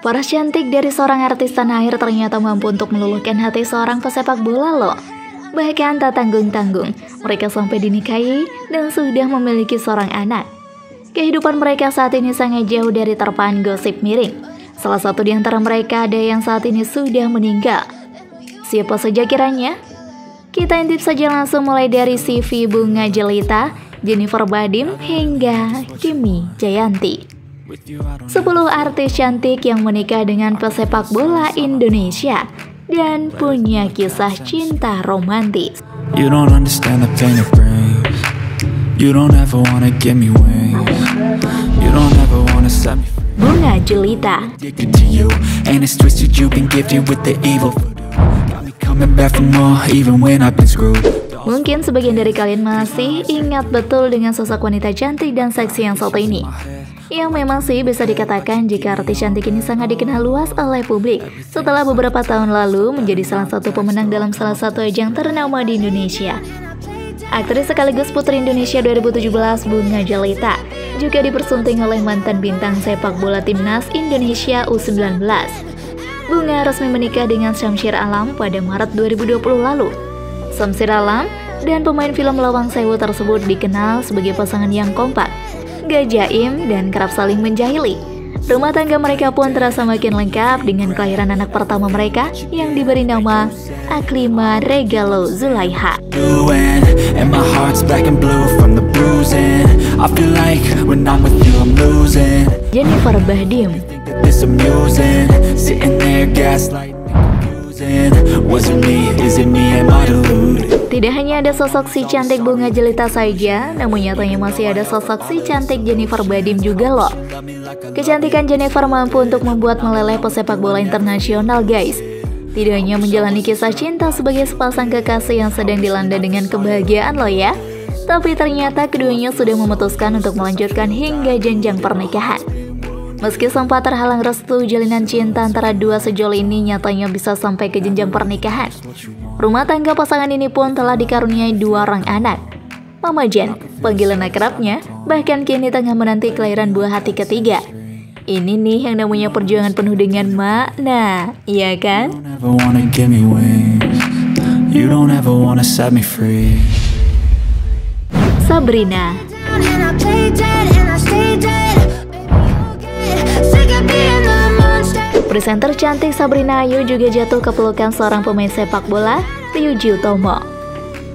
Paras cantik dari seorang artis tanah air ternyata mampu untuk meluluhkan hati seorang pesepak bola loh. Bahkan tak tanggung-tanggung, mereka sampai dinikahi dan sudah memiliki seorang anak. Kehidupan mereka saat ini sangat jauh dari terpahan gosip miring. Salah satu di antara mereka ada yang saat ini sudah meninggal. Siapa saja kiranya? Kita intip saja langsung mulai dari CV Bunga Jelitha, Jennifer Bachdim, hingga Kimmy Jayanti. 10 artis cantik yang menikah dengan pesepak bola Indonesia dan punya kisah cinta romantis. You don't understand the pain it brings. You don't ever wanna give me wings. You don't ever wanna set me free. Bunga Jelitha. Mungkin sebagian dari kalian masih ingat betul dengan sosok wanita cantik dan seksi yang satu ini. Yang memang sih bisa dikatakan jika artis cantik ini sangat dikenal luas oleh publik setelah beberapa tahun lalu menjadi salah satu pemenang dalam salah satu ajang ternama di Indonesia. Aktris sekaligus Putri Indonesia 2017 Bunga Jelitha juga dipersunting oleh mantan bintang sepak bola timnas Indonesia U19. Bunga resmi menikah dengan Samsir Alam pada Maret 2020 lalu. Samsir Alam dan pemain film Lawang Sewu tersebut dikenal sebagai pasangan yang kompak, gak jaim, dan kerap saling menjahili. Rumah tangga mereka pun terasa makin lengkap dengan kelahiran anak pertama mereka yang diberi nama Aklima Regalo Zulaiha. Jennifer Bachdim. Tidak hanya ada sosok si cantik Bunga Jelitha saja, namun nyatanya masih ada sosok si cantik Jennifer Bachdim juga loh. Kecantikan Jennifer mampu untuk membuat meleleh pesepak bola internasional, guys. Tidak hanya menjalani kisah cinta sebagai sepasang kekasih yang sedang dilanda dengan kebahagiaan loh ya, tapi ternyata keduanya sudah memutuskan untuk melanjutkan hingga jenjang pernikahan. Meski sempat terhalang restu, jalinan cinta antara dua sejol ini nyatanya bisa sampai ke jenjang pernikahan. Rumah tangga pasangan ini pun telah dikaruniai dua orang anak. Mama Jen, panggilan akrabnya, bahkan kini tengah menanti kelahiran buah hati ketiga. Ini nih yang namanya perjuangan penuh dengan makna, iya kan? Sabrina. Presenter cantik Sabrina Ayu juga jatuh ke pelukan seorang pemain sepak bola, Ryuji Utomo.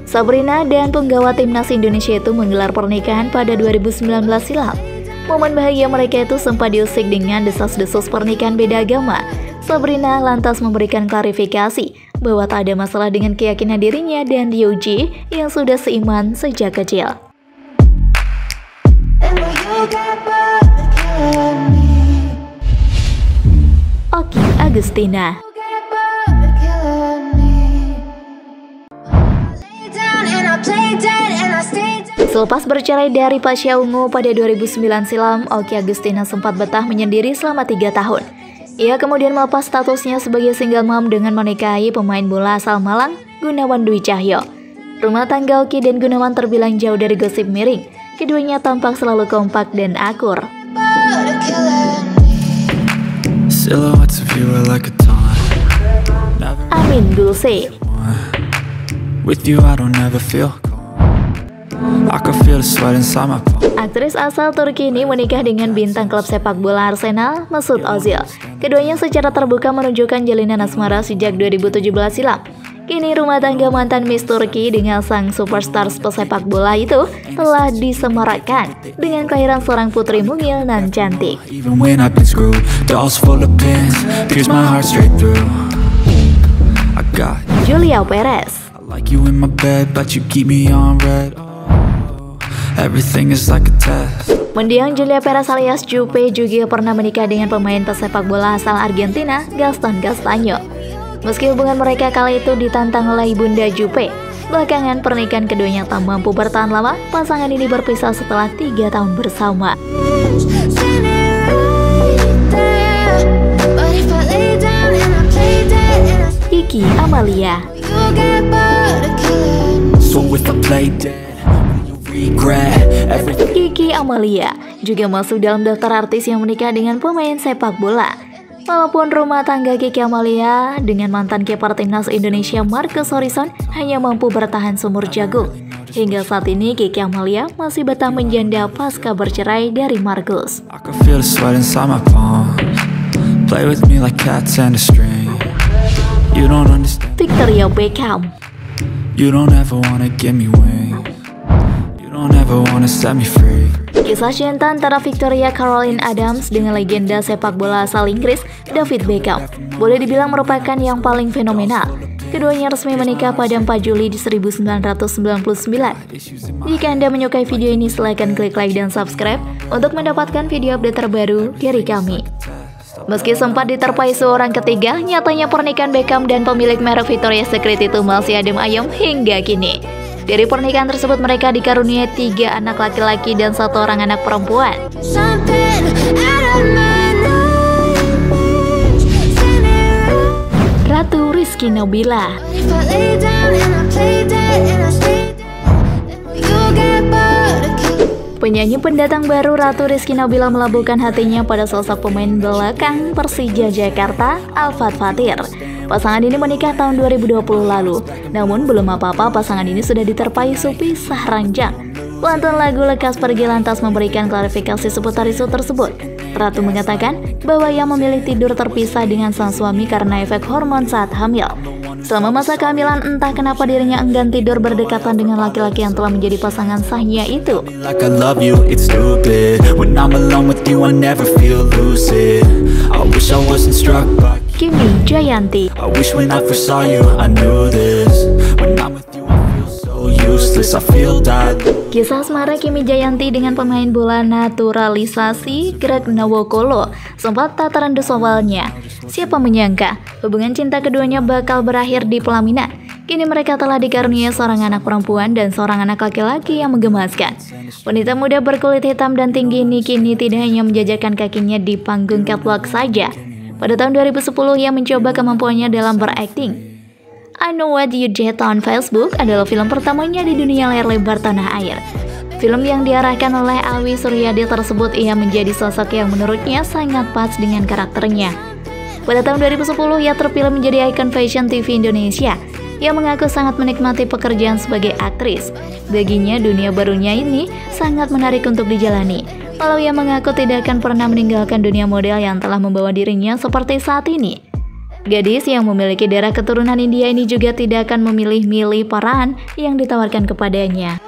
Sabrina dan penggawa timnas Indonesia itu menggelar pernikahan pada 2019 silam. Momen bahagia mereka itu sempat diusik dengan desas-desus pernikahan beda agama. Sabrina lantas memberikan klarifikasi bahwa tak ada masalah dengan keyakinan dirinya dan Ryuji yang sudah seiman sejak kecil. Oki Agustina. Selepas bercerai dari Pasha Ungu pada 2009 silam, Oki Agustina sempat betah menyendiri selama 3 tahun. Ia kemudian melepas statusnya sebagai single mom dengan menikahi pemain bola asal Malang, Gunawan Dwi Cahyo. Rumah tangga Oki dan Gunawan terbilang jauh dari gosip miring. Keduanya tampak selalu kompak dan akur. Amin Dulce. Aktris asal Turki ini menikah dengan bintang klub sepak bola Arsenal, Mesut Ozil. Keduanya secara terbuka menunjukkan jalinan asmara sejak 2017 silam. Kini rumah tangga mantan Miss Turki dengan sang superstar pesepak bola itu telah disemarakan dengan kelahiran seorang putri mungil nan cantik. Julia Perez. Mendiang Julia Perez alias Jupe juga pernah menikah dengan pemain pesepak bola asal Argentina, Gaston Gastanyo. Meski hubungan mereka kala itu ditantang oleh Ibunda Jupe, belakangan pernikahan keduanya tak mampu bertahan lama, pasangan ini berpisah setelah 3 tahun bersama. Kiki Amalia. Kiki Amalia juga masuk dalam daftar artis yang menikah dengan pemain sepak bola. Maupun rumah tangga Kiki Amalia dengan mantan kiper timnas Indonesia Markus Horison hanya mampu bertahan seumur jagung. Hingga saat ini Kiki Amalia masih betah menjanda pasca bercerai dari Markus. Victoria Beckham. Kisah cinta antara Victoria Caroline Adams dengan legenda sepak bola asal Inggris David Beckham boleh dibilang merupakan yang paling fenomenal. Keduanya resmi menikah pada 4 Juli 1999. Jika Anda menyukai video ini, silahkan klik like dan subscribe untuk mendapatkan video update terbaru dari kami. Meski sempat diterpai seorang ketiga, nyatanya pernikahan Beckham dan pemilik merek Victoria's Secret itu masih adem ayem hingga kini. Dari pernikahan tersebut mereka dikaruniai 3 anak laki-laki dan 1 orang anak perempuan. Ratu Rizky Nabila. Penyanyi pendatang baru Ratu Rizky Nabila melabuhkan hatinya pada sosok pemain belakang Persija Jakarta, Alfat Fathir. Pasangan ini menikah tahun 2020 lalu. Namun belum apa-apa pasangan ini sudah diterpai isu pisah ranjang. Pelantun lagu Lekas Pergi lantas memberikan klarifikasi seputar isu tersebut. Ratu mengatakan bahwa ia memilih tidur terpisah dengan sang suami karena efek hormon saat hamil. Selama masa kehamilan entah kenapa dirinya enggan tidur berdekatan dengan laki-laki yang telah menjadi pasangan sahnya itu. Kimmy Jayanti. Kisah asmara Kimmy Jayanti dengan pemain bola naturalisasi Greg Nawokolo sempat tak terendus awalnya. Siapa menyangka hubungan cinta keduanya bakal berakhir di pelaminan. Kini mereka telah dikaruniai seorang anak perempuan dan seorang anak laki-laki yang menggemaskan. Wanita muda berkulit hitam dan tinggi ini kini tidak hanya menjajakan kakinya di panggung catwalk saja. Pada tahun 2010, ia mencoba kemampuannya dalam berakting. I Know What You Did on Facebook adalah film pertamanya di dunia layar lebar tanah air. Film yang diarahkan oleh Awi Suryadi tersebut ia menjadi sosok yang menurutnya sangat pas dengan karakternya. Pada tahun 2010, ia terpilih menjadi ikon fashion TV Indonesia. Ia mengaku sangat menikmati pekerjaan sebagai aktris. Baginya, dunia barunya ini sangat menarik untuk dijalani. Walau ia mengaku tidak akan pernah meninggalkan dunia model yang telah membawa dirinya seperti saat ini. Gadis yang memiliki darah keturunan India ini juga tidak akan memilih-milih peran yang ditawarkan kepadanya.